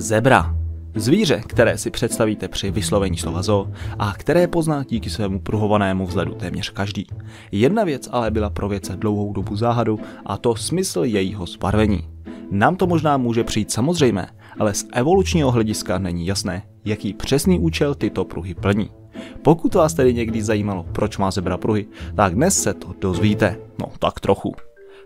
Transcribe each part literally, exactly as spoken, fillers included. Zebra. Zvíře, které si představíte při vyslovení slova zoo a které pozná díky svému pruhovanému vzhledu téměř každý. Jedna věc ale byla pro vědce dlouhou dobu záhadou, a to smysl jejího zbarvení. Nám to možná může přijít samozřejmé, ale z evolučního hlediska není jasné, jaký přesný účel tyto pruhy plní. Pokud vás tedy někdy zajímalo, proč má zebra pruhy, tak dnes se to dozvíte. No tak trochu.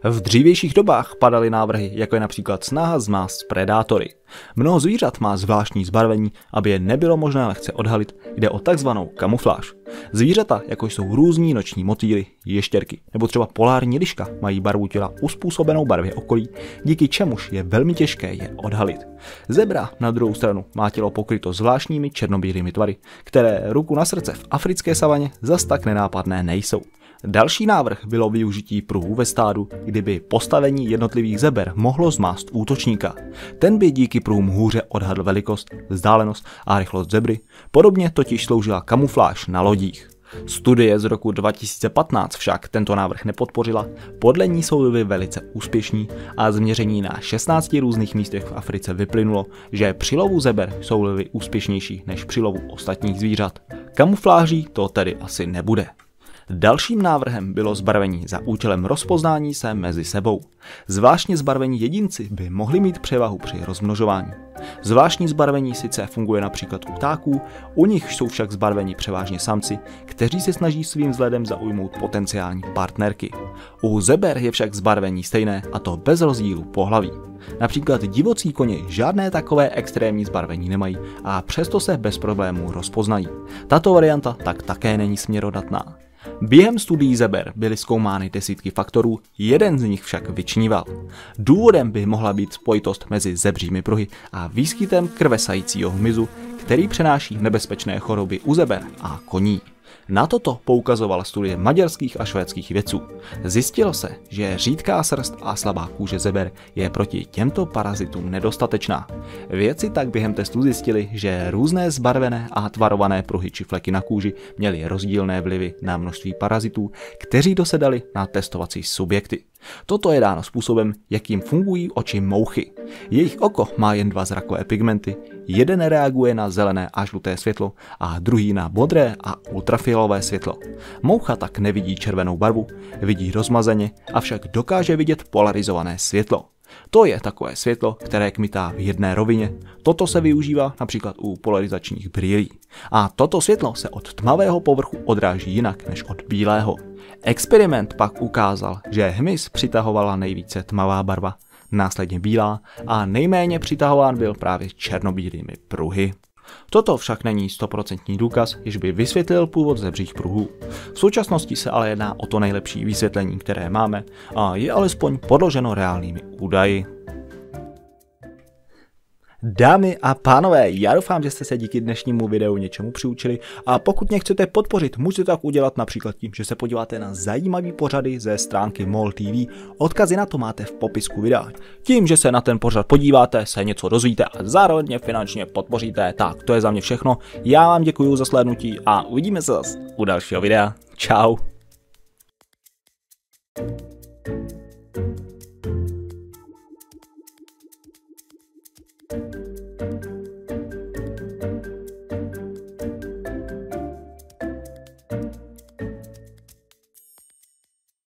V dřívějších dobách padaly návrhy, jako je například snaha zmást predátory. Mnoho zvířat má zvláštní zbarvení, aby je nebylo možné lehce odhalit, jde o takzvanou kamufláž. Zvířata, jako jsou různí noční motýly, ještěrky nebo třeba polární liška, mají barvu těla uspůsobenou barvě okolí, díky čemuž je velmi těžké je odhalit. Zebra na druhou stranu má tělo pokryto zvláštními černobílými tvary, které ruku na srdce v africké savaně zas tak nenápadné nejsou. Další návrh bylo využití pruhů ve stádu, kdyby postavení jednotlivých zeber mohlo zmást útočníka. Ten by díky pruhům hůře odhadl velikost, vzdálenost a rychlost zebry, podobně totiž sloužila kamufláž na lodích. Studie z roku dva tisíce patnáct však tento návrh nepodpořila, podle ní jsou byli velice úspěšní a z měření na šestnácti různých místech v Africe vyplynulo, že při lovu zeber jsou byli úspěšnější než při lovu ostatních zvířat. Kamufláží to tedy asi nebude. Dalším návrhem bylo zbarvení za účelem rozpoznání se mezi sebou. Zvláštně zbarvení jedinci by mohli mít převahu při rozmnožování. Zvláštní zbarvení sice funguje například u ptáků, u nich jsou však zbarvení převážně samci, kteří se snaží svým vzhledem zaujmout potenciální partnerky. U zeber je však zbarvení stejné, a to bez rozdílu pohlaví. Například divocí koně žádné takové extrémní zbarvení nemají, a přesto se bez problémů rozpoznají. Tato varianta tak také není směrodatná. Během studií zeber byly zkoumány desítky faktorů, jeden z nich však vyčníval. Důvodem by mohla být spojitost mezi zebřími pruhy a výskytem krvesajícího hmyzu, který přenáší nebezpečné choroby u zeber a koní. Na toto poukazovala studie maďarských a švédských vědců. Zjistilo se, že řídká srst a slabá kůže zeber je proti těmto parazitům nedostatečná. Vědci tak během testu zjistili, že různé zbarvené a tvarované pruhy či fleky na kůži měly rozdílné vlivy na množství parazitů, kteří dosedali na testovací subjekty. Toto je dáno způsobem, jakým fungují oči mouchy. Jejich oko má jen dva zrakové pigmenty, jeden reaguje na zelené a žluté světlo a druhý na modré a ultrafialové světlo. Moucha tak nevidí červenou barvu, vidí rozmazeně, avšak dokáže vidět polarizované světlo. To je takové světlo, které kmitá v jedné rovině. Toto se využívá například u polarizačních brýlí. A toto světlo se od tmavého povrchu odráží jinak než od bílého. Experiment pak ukázal, že hmyz přitahovala nejvíce tmavá barva, následně bílá, a nejméně přitahován byl právě černobílými pruhy. Toto však není stoprocentní důkaz, jež by vysvětlil původ zebřích pruhů. V současnosti se ale jedná o to nejlepší vysvětlení, které máme, a je alespoň podloženo reálnými údaji. Dámy a pánové, já doufám, že jste se díky dnešnímu videu něčemu přiučili, a pokud mě chcete podpořit, můžete tak udělat například tím, že se podíváte na zajímavé pořady ze stránky M O L T V, odkazy na to máte v popisku videa. Tím, že se na ten pořad podíváte, se něco dozvíte a zároveň mě finančně podpoříte. Tak to je za mě všechno, já vám děkuji za slednutí a uvidíme se zase u dalšího videa. Čau.